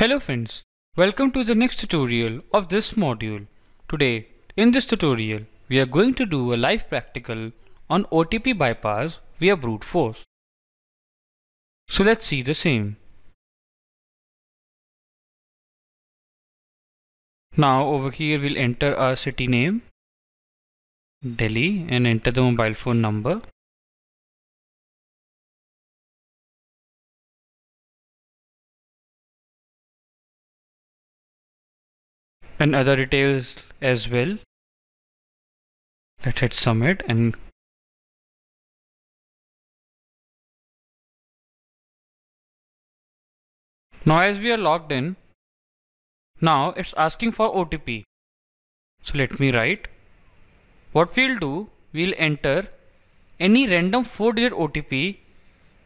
Hello friends, welcome to the next tutorial of this module. Today in this tutorial we are going to do a live practical on OTP bypass via brute force. So let's see the same. Now over here we'll enter our city name Delhi and enter the mobile phone number. And other details as well. Let's hit submit and now as we are logged in, now it's asking for OTP. So let me write. What we'll do, we'll enter any random 4-digit OTP,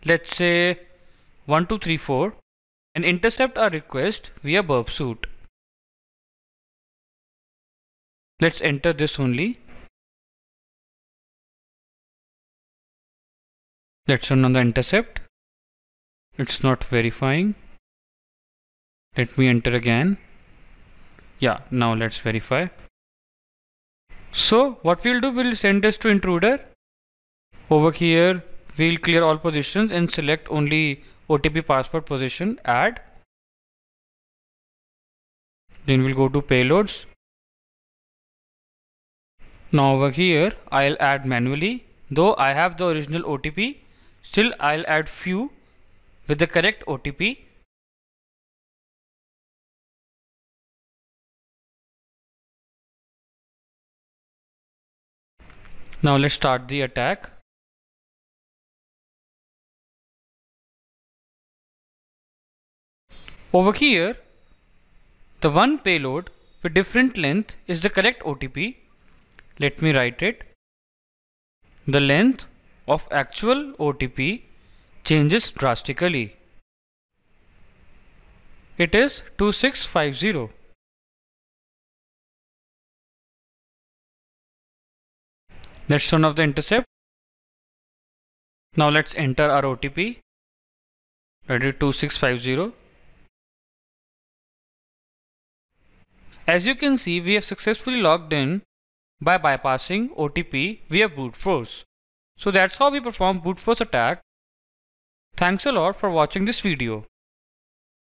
let's say 1234, and intercept our request via Burp Suite. Let's enter this only. Let's turn on the intercept. It's not verifying. Let me enter again. Yeah, now let's verify. So what we'll do, we'll send this to intruder. Over here, we'll clear all positions and select only OTP password position, add. Then we'll go to payloads. Now over here, I'll add manually. Though I have the original OTP, still I'll add few with the correct OTP. Now let's start the attack. Over here, the one payload with different length is the correct OTP. Let me write it. The length of actual OTP changes drastically. It is 2650. Let's turn off the intercept. Now let's enter our OTP. Write it 2650. As you can see, we have successfully logged in by bypassing OTP via brute force. So that's how we perform brute force attack. Thanks a lot for watching this video.